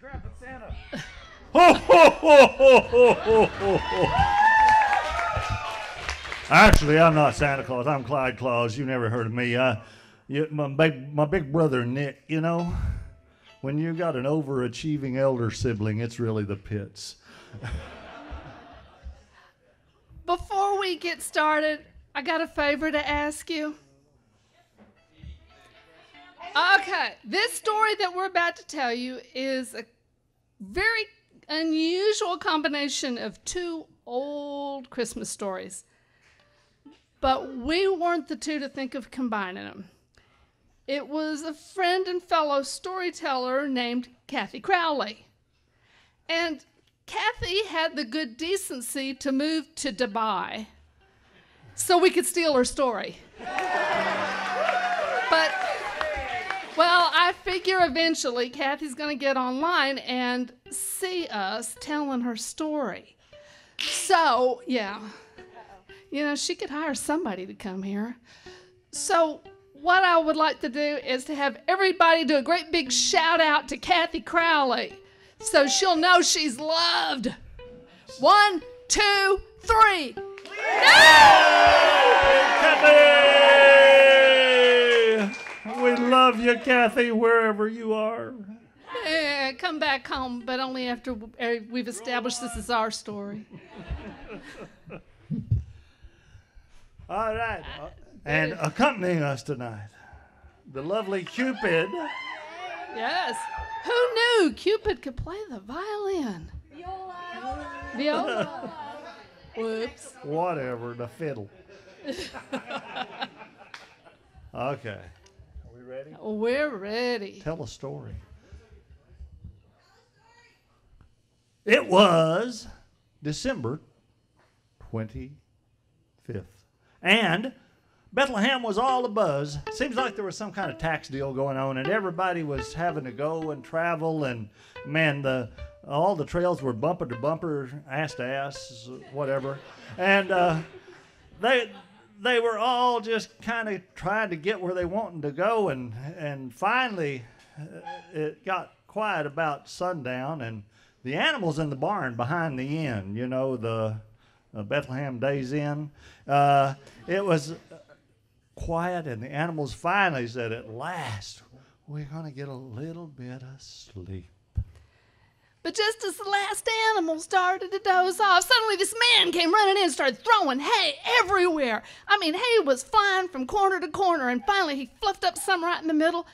Holy crap, it's Santa. Ho, ho, ho, ho, ho, ho, ho, ho. Actually, I'm not Santa Claus. I'm Clyde Claus. You never heard of me. My big brother, Nick, you know, when you got an overachieving elder sibling, it's really the pits. Before we get started, I got a favor to ask you. Okay, this story that we're about to tell you is a very unusual combination of two old Christmas stories. But we weren't the two to think of combining them. It was a friend and fellow storyteller named Kathy Crowley. And Kathy had the good decency to move to Dubai so we could steal her story. But, well, I figure eventually Kathy's going to get online and see us telling her story. So, yeah. You know, she could hire somebody to come here. So what I would like to do is to have everybody do a great big shout out to Kathy Crowley so she'll know she's loved. 1, 2, 3. Kathy! We love you, Kathy, wherever you are. Yeah, come back home, but only after we've established this is our story. All right, and accompanying us tonight, the lovely Cupid. Yes. Who knew Cupid could play the violin? Viola. Viola. Whoops. Whatever, the fiddle. Okay. Are we ready? We're ready. Tell a story. It was December 25th. And Bethlehem was all abuzz. Seems like there was some kind of tax deal going on, and everybody was having to go and travel. And man, all the trails were bumper to bumper, ass to ass, whatever. And they were all just kind of trying to get where they wanted to go. And finally, it got quiet about sundown, and the animals in the barn behind the inn, you know, the Bethlehem Days Inn. It was quiet, and the animals finally said, at last, we're going to get a little bit of sleep. But just as the last animal started to doze off, suddenly this man came running in and started throwing hay everywhere. I mean, hay was flying from corner to corner, and finally he fluffed up some right in the middle.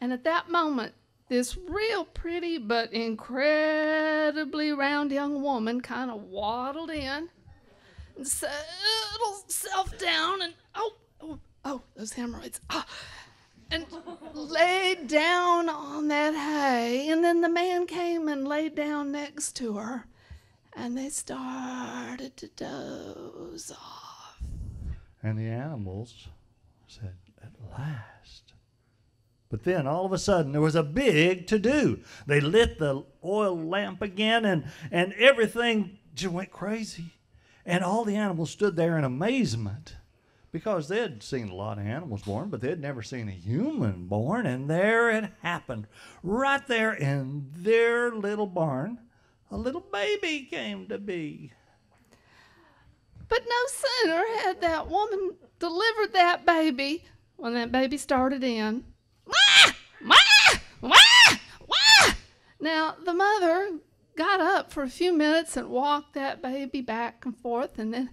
And at that moment, this real pretty but incredibly round young woman kind of waddled in, settled self down, and oh, those hemorrhoids, and laid down on that hay. And then the man came and laid down next to her, and they started to doze off. And the animals said, at last. But then all of a sudden there was a big to-do. They lit the oil lamp again, and everything just went crazy. And all the animals stood there in amazement, because they had seen a lot of animals born, but they had never seen a human born. And there it happened. Right there in their little barn, a little baby came to be. But no sooner had that woman delivered that baby when that baby started in. Wah! Wah! Wah! Wah! Now, the mother got up for a few minutes and walked that baby back and forth, and then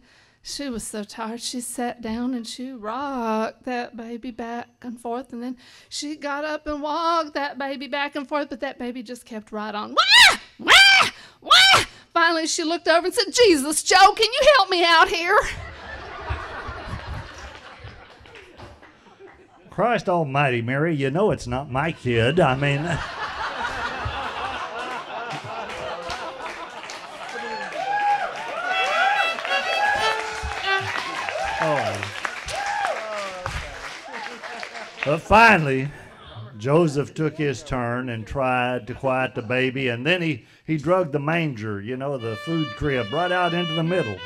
she was so tired she sat down and she rocked that baby back and forth, and then she got up and walked that baby back and forth, but that baby just kept right on. Wah! Wah! Wah! Finally, she looked over and said, Jesus, Joe, can you help me out here? Christ almighty, Mary, you know it's not my kid. I mean... But finally, Joseph took his turn and tried to quiet the baby, and then he dragged the manger, you know, the food crib, right out into the middle.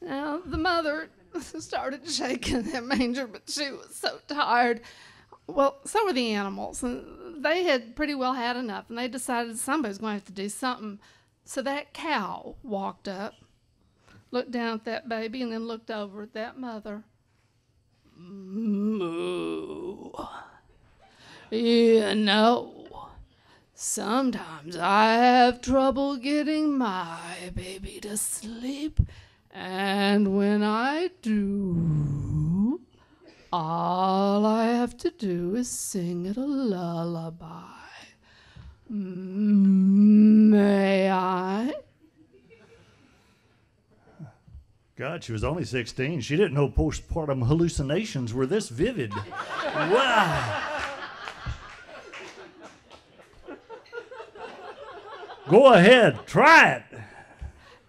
Now, the mother started shaking that manger, but she was so tired. Well, so were the animals, and they had pretty well had enough, and they decided somebody was going to have to do something. So that cow walked up, looked down at that baby, and then looked over at that mother. Moo. You know, sometimes I have trouble getting my baby to sleep, and when I do, all I have to do is sing it a lullaby. May I? God, she was only 16. She didn't know postpartum hallucinations were this vivid. Wow. Go ahead. Try it.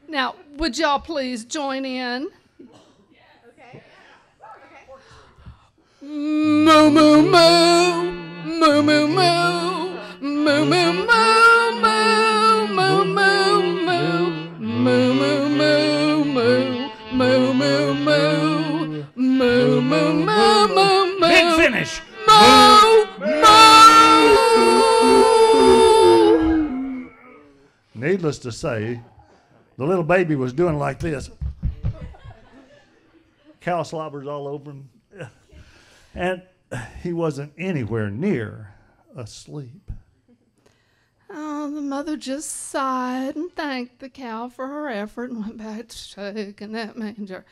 Now, would y'all please join in? Yeah, okay. Okay. Moo, moo, moo. Moo, moo, moo. Moo, moo, moo, moo, moo, moo, moo. Moo, moo, moo, moo. Moo, moo, moo. Moo, moo, moo, moo, moo. Big finish. Moo, moo. Needless to say, the little baby was doing like this. Cow slobbers all over him. And he wasn't anywhere near asleep. Oh, the mother just sighed and thanked the cow for her effort and went back to shaking that manger.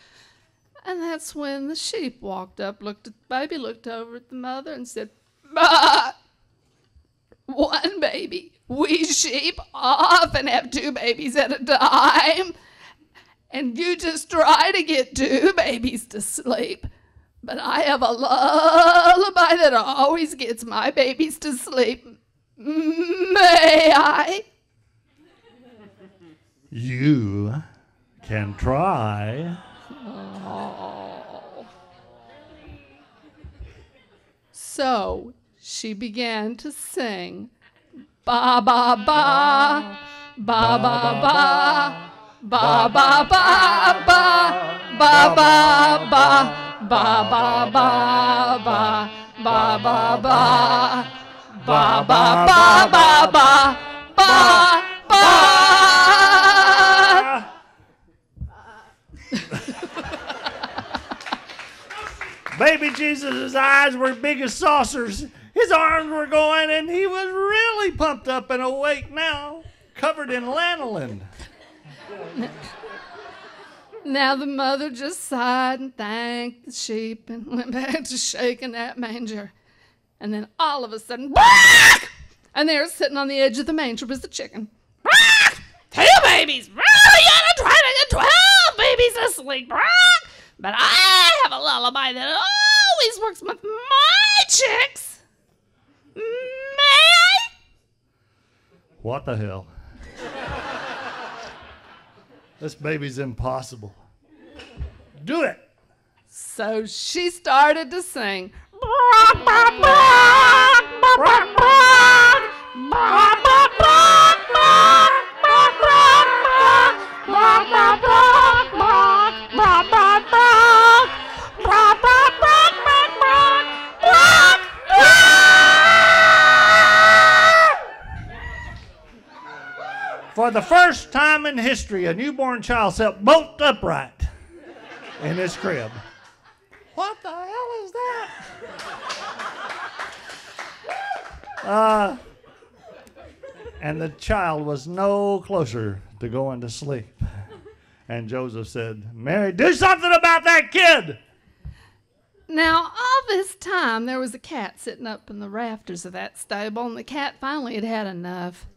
And that's when the sheep walked up, looked at the baby, looked over at the mother, and said, "Bah! One baby. We sheep often have two babies at a time, and you just try to get two babies to sleep. But I have a lullaby that always gets my babies to sleep. May I?" You can try. Oh. So she began to sing. Ba ba ba, ba ba ba, ba ba ba ba, ba ba ba, ba ba ba, ba ba ba, ba ba ba ba ba, ba ba. Baby Jesus' eyes were big as saucers. His arms were going, and he was really pumped up and awake now, covered in lanolin. Now the mother just sighed and thanked the sheep and went back to shaking that manger. And then all of a sudden, bark! And there, sitting on the edge of the manger, was the chicken. Bark! Two babies! Bark! You're trying to get 12 babies to sleep! Bark! But I have a lullaby that always works with my chicks. May I? What the hell? This baby's impossible. Do it. So she started to sing. For the first time in history, a newborn child sat bolt upright in his crib. What the hell is that? And the child was no closer to going to sleep. And Joseph said, "Mary, do something about that kid." Now, all this time, there was a cat sitting up in the rafters of that stable, and the cat finally had had enough.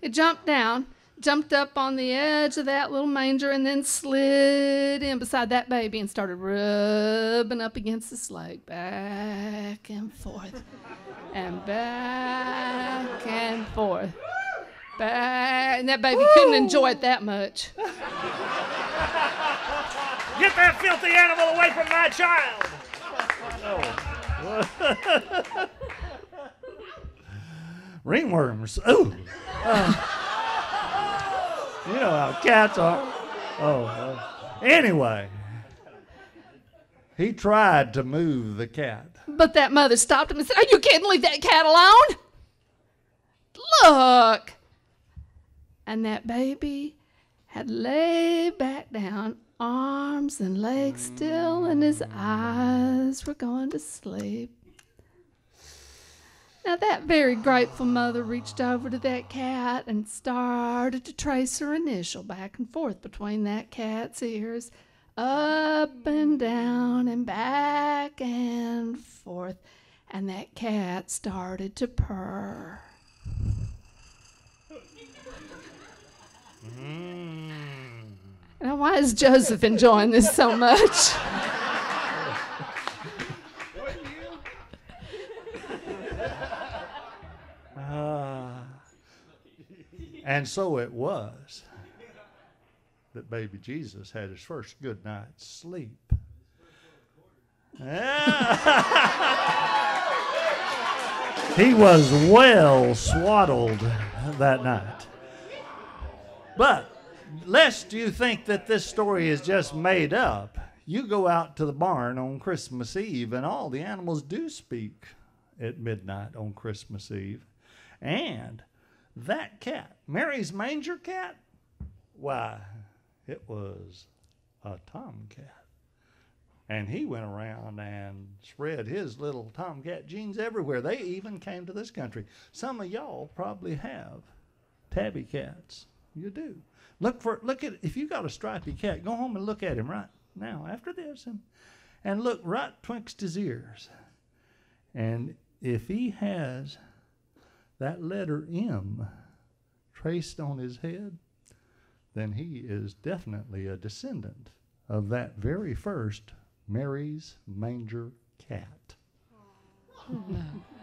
It jumped down, jumped up on the edge of that little manger, and then slid in beside that baby and started rubbing up against the leg, back and forth, and back and forth, back. And that baby couldn't enjoy it that much. Get that filthy animal away from my child! Oh. Ringworms. Ooh. You know how cats are. Oh. Anyway, He tried to move the cat. But that mother stopped him and said, "Oh, you can't leave that cat alone. Look." And that baby had laid back down, arms and legs still, and his eyes were going to sleep. Now that very grateful mother reached over to that cat and started to trace her initial back and forth between that cat's ears, up and down and back and forth, and that cat started to purr. Now, why is Joseph enjoying this so much? And so it was that baby Jesus had his first good night's sleep. Yeah. He was well swaddled that night. But lest you think that this story is just made up, you go out to the barn on Christmas Eve, and all the animals do speak at midnight on Christmas Eve. And that cat, Mary's manger cat, why, it was a tomcat. And he went around and spread his little tomcat genes everywhere. They even came to this country. Some of y'all probably have tabby cats. You do. Look at if you got a stripy cat, go home and look at him right now after this, and look right twixt his ears. And if he has that letter M traced on his head, then he is definitely a descendant of that very first Mary's manger cat. Oh, no.